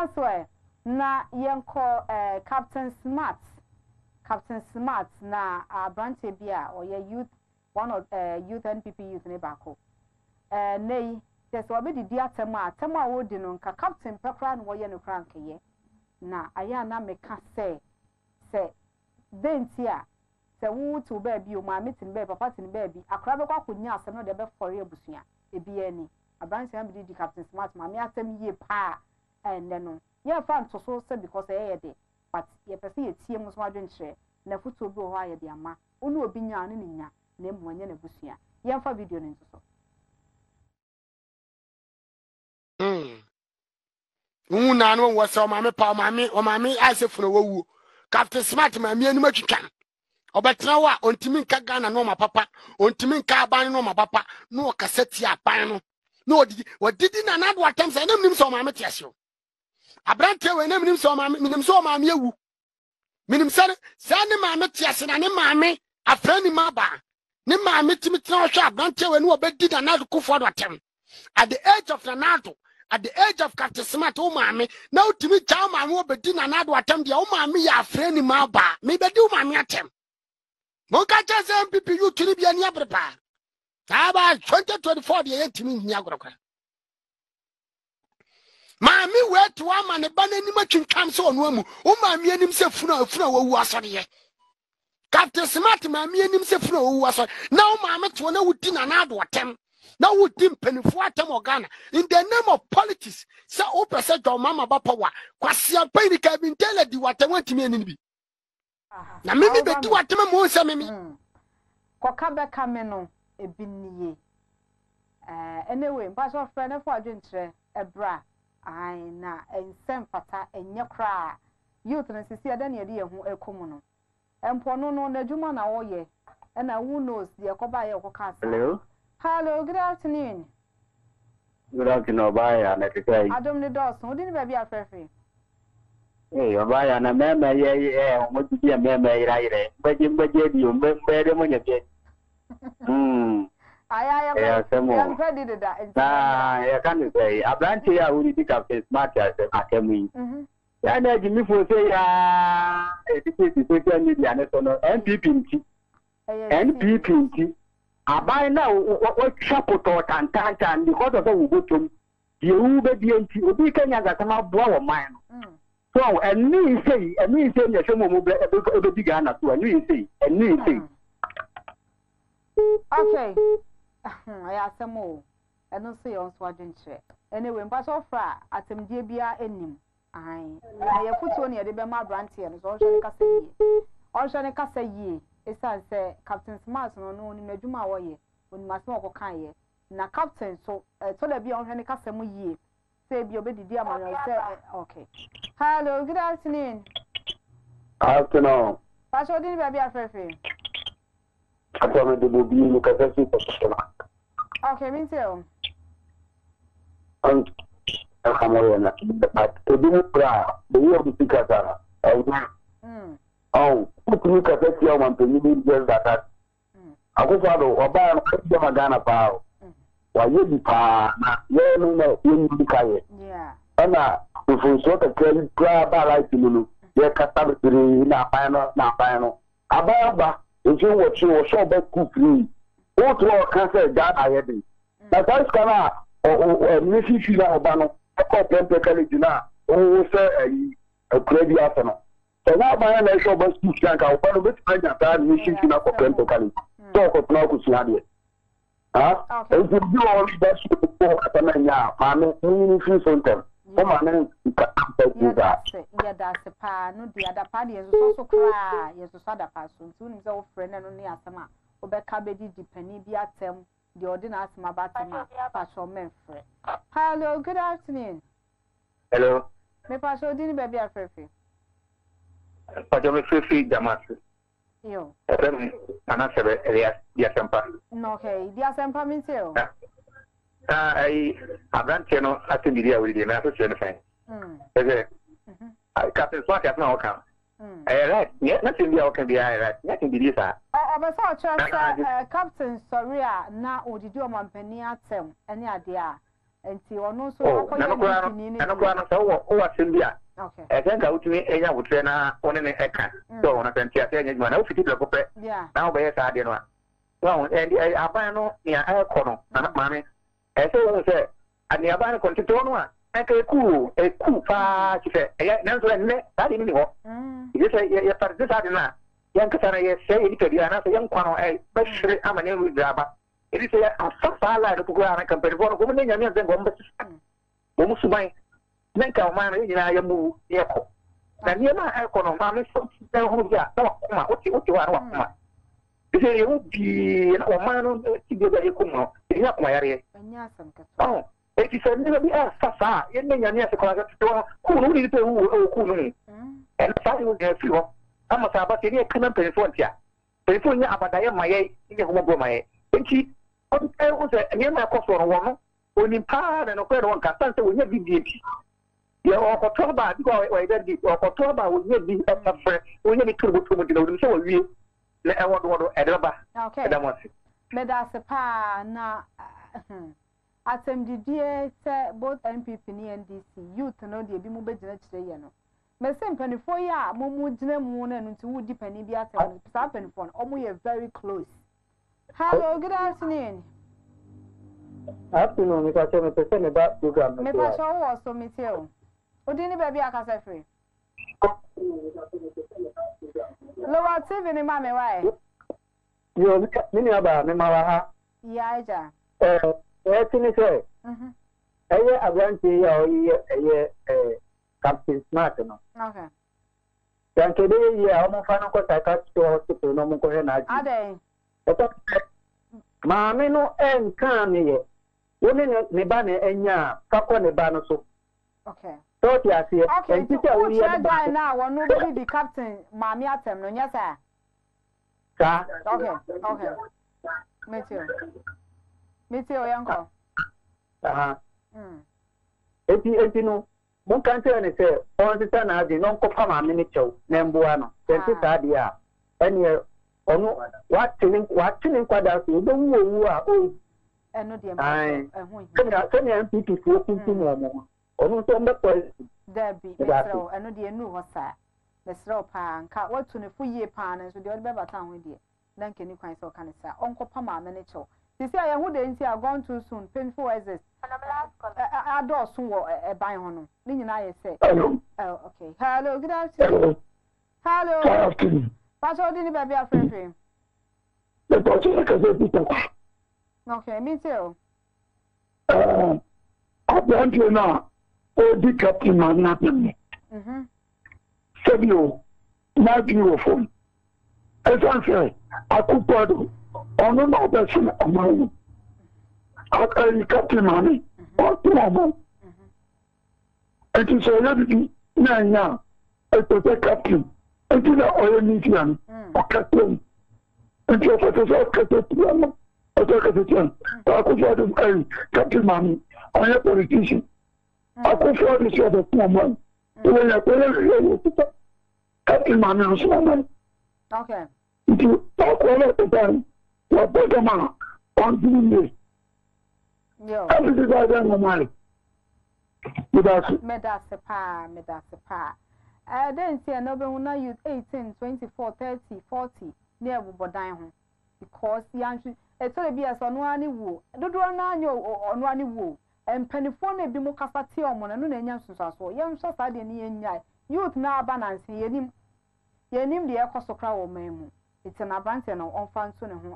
Elsewhere, na yenko Captain Smart na branch bia or ye youth one of youth NPP youth nebako. Nay, there's wabi di dia tema wodi no nka Captain Pepperan wo ye no crank ye. Na aya na meka say dentia se wu to baby o ma meeting baby papa tin baby akra be kwa kunya asem no de be for ye busua e bia ni. Abranch am di Captain Smart ma me asem ye pa and then yeah fan to so say because eh de but ye person ye tie mu so adwentre na futu obi ho aye de ama onu obi nya ne nya na emwanye na busua ye mfa video ni so na no wose o ma me pa o ma me ase funo wo Captain Smart ma me anu matwitwan obetra wa ontimi nka Ghana no ma papa ontimi nka aban no ma papa no kaseti aban no no didi na na do atam say na mnim so ma me tiasio Abrante we name so ma minim so ma me awu minim sare sane ma me tiase na ne ma me afrani ma ba ne ma me timitran hwe abrante we no obedi da na ko for do atem at the age of Ronaldo at the age of Captain Smart o ma me na otimi cha ma me obedi na na do atem dia o ma me ya afrani ma ba me bedi o ma me atem monka cha se MPP you tuni bia ni abrepa aba 2024 dia yetimi nya gorokora Mammy, where to am and a banana comes on woman. Oh, my mean himself, no, was on here. Captain Smart, my mean himself, no, was on. Now, Mamma, to an old din and ad watem. Now, would dim penny for atom organa. In the name of politics, Sir Opera said to Mamma Bapawa, Quasia Penny cabin tell you what I want to mean. Now, maybe they do what I'm more semi. Cocaba Camino, a binny. Anyway, pass off friend of Adventure, a bra. I na ensem fata enye kra youth na sisi ada na de ho ekomu no empo no no na djuma na wo ye na who knows de koba ye ko ka hello good afternoon baya na tikai adom ni dos no din ba bia fefe eh baya na meme ye mo ti meme iraire mbaje bi o mbe de mo nyete I am ready to die. I can't say. I branch here who did Captain Smart as I came in. And I didn't say, this is the social media and NPP. NPP. I buy now what chapel and Tantan because of the good to you, the DNT, we can come out blow of mine. So, and me say, the same move the big Ghana to and me say. Okay. I asked them all. I don't say on Swadden Chair. Anyway, but so far, at him, dear Bia and him. I put on your Debema branch here, and all Shanika say. All Shanika say ye. It's as Captain Smart, no, no, no, Juma or ye, when my smoke can ye. Now, Captain, so told be on Shanika say ye. Say, be obeyed, dear man. Okay. Hello, good afternoon. Afternoon. Pastor, didn't be a fair thing. Okay, me too. If you watch your show back quickly, all through our cancer that I had. Now, that's gonna or Missy Fila Obano, a complementary dinner, or a crazy afternoon. So now my national bus to Shanka, one of which I got Missy Fila for Pentecost. Talk of Naukusiadi. Ah, if you do all that's the poor at the Mania, my name is Fontaine. Oh, my name is that's a pa, no, the other party is also cry. Yes, the other person soon is our friend and only Asama. Obekabedi, the penny, the atem, the ordinary Asama Batama, Pastor Menfred. Hello, good afternoon. Hello, may Pastor Dini Baby Afrefi. Pastor Afrefi Damasu. Yo, and I said, yes, the Asempa. No, okay, the Asempa means you. I ran channel at the media with the United States. Captain Smart has now come. I read, yes, nothing there can be. I read, nothing did this. I thought, Captain Soria, now would you do a man penny at them? Any idea? And see, or no, so okay. I think I would be a would train on an account. So on a fancy one, I'll fit it up. Yeah, now where's I did one. Well, and I buy no near Alcono, and Mammy. I say, and the Abana continue on a coup, far, she said, I never let that anymore. You say, yes, this I did not. Young Catania say it to be another young Quano, especially I'm a name with Draba. It is a far light of Guana compared to one woman and then one. Almost my men come, and I move. Then you're not economic. What you are. If you would be a man, you very cool. You have my area. Oh, if you said never be asked, Sasa, it may not be a closet door. Who is the and Sally will get you. I'm a Sabbath, you can't pay for it. Before you have a day, my eight, and she was a near my cost for a woman. When in part and a pair of Cassandra will never be deep. Your October, go away that deep. October will never be a friend. We never could go to the I want to Edaba. Okay, now at MDDA, both NPP and NDC, youth know the Bimuba Genetiano. But simply for ya, Mumujna Moon and to Woody Penibia, Sappen phone, almost very close. Hello, good afternoon. Afternoon, if I tell me percent about you, Gamma. Maybe I shall also meet you. Would anybody ask us free? Lower TV ni mame wae. Yo, nini haba, ni mawaha. Ya, eja. Tini se. Eye agwanti ya oye Captain Smart no. Okay. Yankede ye ya omu fana kwa psychiatric hospital no mungo hena aji. Ade. Eto, maame no enkani ye. Yone nebane enya, kakwa nebano so. Okay. Okay, who should die now? One will be the captain, Mammy Atem, no, yes, sir. Okay. Meteor, uncle. No, who can't tell any say, on the sun, I did not come a miniature, Nambuano, Sensit Adia, and here, on watching quadras, you don't know who are old. And no, dear, I MPP for 15 more. There be Messro, and no dear knew what sir. Messro Pan, cut what 24 year panels with your bever town with you. Duncan, you can't so can sir. Uncle Pama, miniature. This year, who didn't see are gone too soon, painful as this. I do soon a buy on them. And I say, oh, okay. Hello, good afternoon. Hello, good afternoon. What's all the baby are friendly? Okay, me too. I want you now. Oh, the captain, nothing. Sevio, my beautiful. As I say, I could pardon on another person of mine. I carry captain money or tomorrow. It is already 9 now. I protect captain. It is not all medium or captain. It is a captain. I could have carried captain money on a politician. I prefer this other woman. When I go to Captain Manuel's woman, okay. If you talk all of the time, you're better man on doing this. Everything I done on my Medasa Pa. I didn't see another one. I use 18, 24, 30, 40 near Bobodine because the answer is to be as on one woo. Do not know on one woo. And Pennyphone be more capacity on one and young sisters or young sister in yai. Youth now balance ye nim the air cost of crowd or memo. It's an abandon on fun soon.